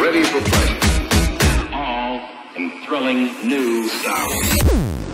Ready for play. All in thrilling new sound.